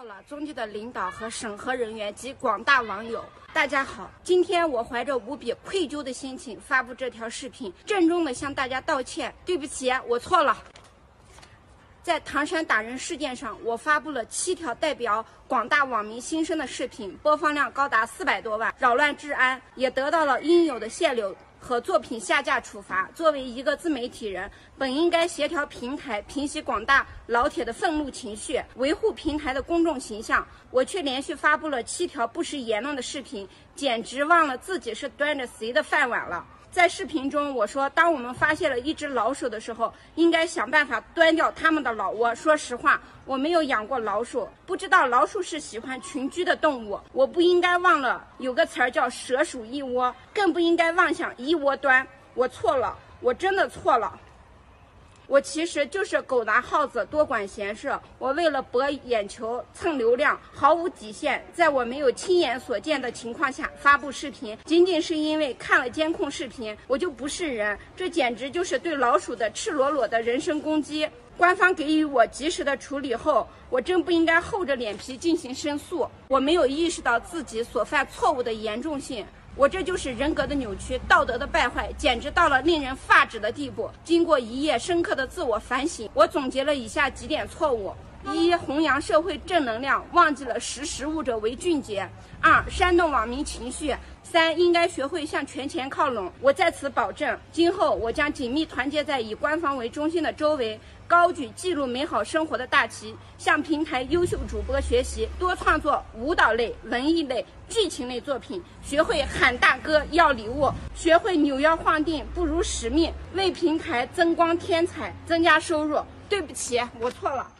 错了中纪的领导和审核人员及广大网友，大家好！今天我怀着无比愧疚的心情发布这条视频，郑重地向大家道歉，对不起，我错了。在唐山打人事件上，我发布了7条代表广大网民心声的视频，播放量高达400多万，扰乱治安，也得到了应有的限流和作品下架处罚。作为一个自媒体人，本应该协调平台，平息广大老铁的愤怒情绪，维护平台的公众形象，我却连续发布了7条不实言论的视频，简直忘了自己是端着谁的饭碗了。在视频中我说，当我们发现了一只老鼠的时候，应该想办法端掉它们的老窝。说实话，我没有养过老鼠，不知道老鼠是喜欢群居的动物。我不应该忘了有个词儿叫蛇鼠一窝，更不应该妄想一窝端。我错了，我真的错了。我其实就是狗拿耗子多管闲事，我为了博眼球蹭流量毫无底线，在我没有亲眼所见的情况下发布视频，仅仅是因为看了监控视频我就不是人，这简直就是对老鼠的赤裸裸的人身攻击。官方给予我及时的处理后，我真不应该厚着脸皮进行申诉。我没有意识到自己所犯错误的严重性，我这就是人格的扭曲，道德的败坏，简直到了令人发指的地步。经过一夜深刻的自我反省，我总结了以下几点错误：1、弘扬社会正能量，忘记了识时务者为俊杰；2、煽动网民情绪；3、应该学会向权钱靠拢。我在此保证，今后我将紧密团结在以官方为中心的周围，高举记录美好生活的大旗，向平台优秀主播学习，多创作舞蹈类、文艺类、剧情类作品，学会喊大哥要礼物，学会扭腰晃腚不辱使命，为平台增光添彩，增加收入。对不起，我错了。